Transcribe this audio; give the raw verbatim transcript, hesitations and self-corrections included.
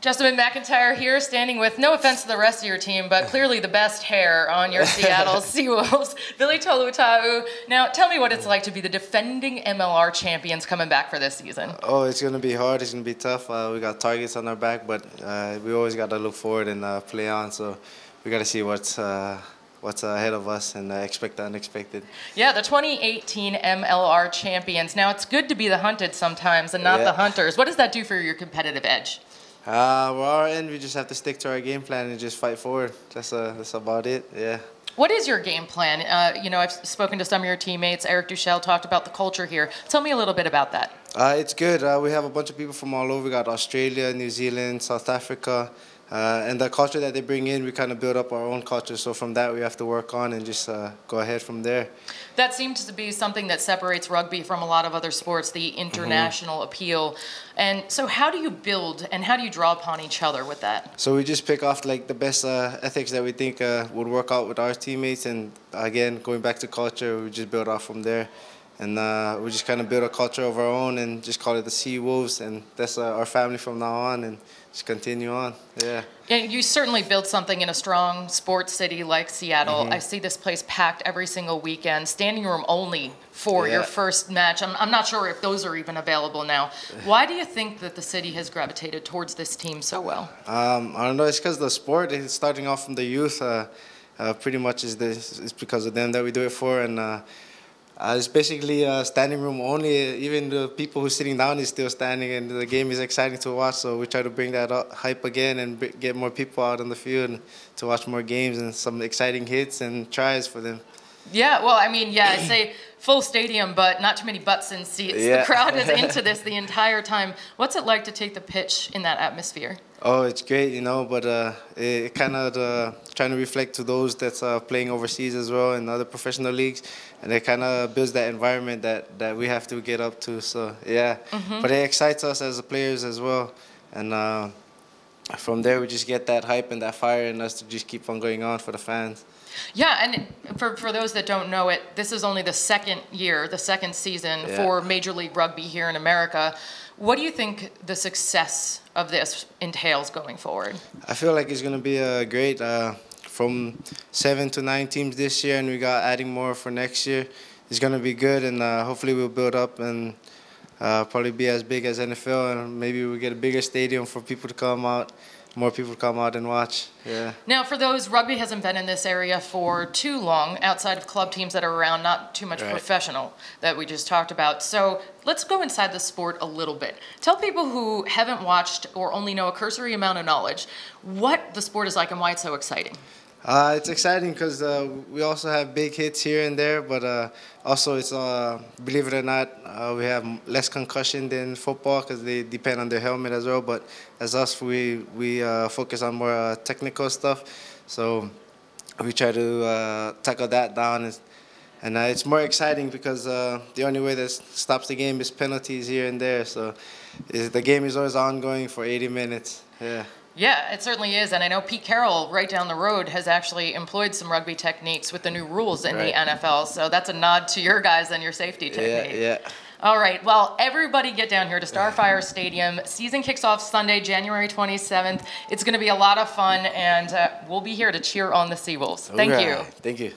Jessamyn McIntyre here, standing with, no offense to the rest of your team, but clearly the best hair on your Seattle Seawolves, Vili Toluta'u. Now, tell me what it's like to be the defending M L R champions coming back for this season. Oh, it's going to be hard. It's going to be tough. Uh, we got targets on our back, but uh, we always got to look forward and uh, play on. So we got to see what's uh, what's ahead of us and uh, expect the unexpected. Yeah, the twenty eighteen M L R champions. Now, it's good to be the hunted sometimes and not yeah. the hunters. What does that do for your competitive edge? Uh, well, our end, we just have to stick to our game plan and just fight forward. That's, uh, that's about it, yeah. What is your game plan? Uh, you know, I've spoken to some of your teammates. Eric Duchelle talked about the culture here. Tell me a little bit about that. Uh, it's good. Uh, we have a bunch of people from all over. We got Australia, New Zealand, South Africa. Uh, and the culture that they bring in, we kind of build up our own culture. So from that, we have to work on and just uh, go ahead from there. That seems to be something that separates rugby from a lot of other sports, the international mm-hmm. appeal. And so how do you build and how do you draw upon each other with that? So we just pick off like the best uh, ethics that we think uh, would work out with our teammates. And again, going back to culture, we just build off from there. And uh, we just kind of build a culture of our own and just call it the Seawolves. And that's uh, our family from now on and just continue on, yeah. And you certainly built something in a strong sports city like Seattle. Mm-hmm. I see this place packed every single weekend, standing room only for yeah. your first match. I'm, I'm not sure if those are even available now. Why do you think that the city has gravitated towards this team so well? Um, I don't know. It's because the sport is starting off from the youth. Uh, uh, pretty much is this, it's because of them that we do it for. and. Uh, Uh, it's basically uh, standing room only. Even the people who are sitting down is still standing, and the game is exciting to watch. So we try to bring that up, hype again and b get more people out on the field to watch more games and some exciting hits and tries for them. Yeah, well, I mean, yeah, I say full stadium, but not too many butts in seats. Yeah. The crowd is into this the entire time. What's it like to take the pitch in that atmosphere? Oh, it's great, you know, but uh, it, it kind of uh, trying to reflect to those that's uh, playing overseas as well in other professional leagues, and it kind of builds that environment that, that we have to get up to. So, yeah, mm-hmm. but it excites us as the players as well, and uh, from there we just get that hype and that fire in us to just keep on going on for the fans. Yeah, and for, for those that don't know it, this is only the second year, the second season yeah. for Major League Rugby here in America. What do you think the success of this entails going forward? I feel like it's going to be a great uh, from seven to nine teams this year, and we got adding more for next year. It's going to be good, and uh, hopefully we'll build up and uh, probably be as big as N F L, and maybe we'll get a bigger stadium for people to come out. More people come out and watch, yeah. Now, for those, rugby hasn't been in this area for too long, outside of club teams that are around, not too much right. professional that we just talked about. So let's go inside the sport a little bit. Tell people who haven't watched or only know a cursory amount of knowledge what the sport is like and why it's so exciting. Uh, it's exciting because uh, we also have big hits here and there, but uh, also it's, uh, believe it or not, uh, we have less concussion than football because they depend on their helmet as well. But as us, we, we uh, focus on more uh, technical stuff. So we try to uh, tackle that down. And, and uh, it's more exciting because uh, the only way that stops the game is penalties here and there. So is, the game is always ongoing for eighty minutes, yeah. Yeah, it certainly is. And I know Pete Carroll right down the road has actually employed some rugby techniques with the new rules in right. the N F L. So that's a nod to your guys and your safety technique. Yeah, yeah. All right. Well, everybody get down here to Starfire Stadium. Season kicks off Sunday, January twenty-seventh. It's going to be a lot of fun, and uh, we'll be here to cheer on the Seawolves. Thank right. you. Thank you.